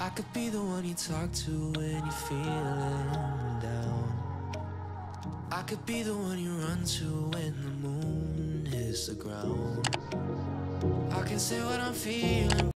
I could be the one you talk to when you're feeling down. I could be the one you run to when the moon hits the ground. I can say what I'm feeling.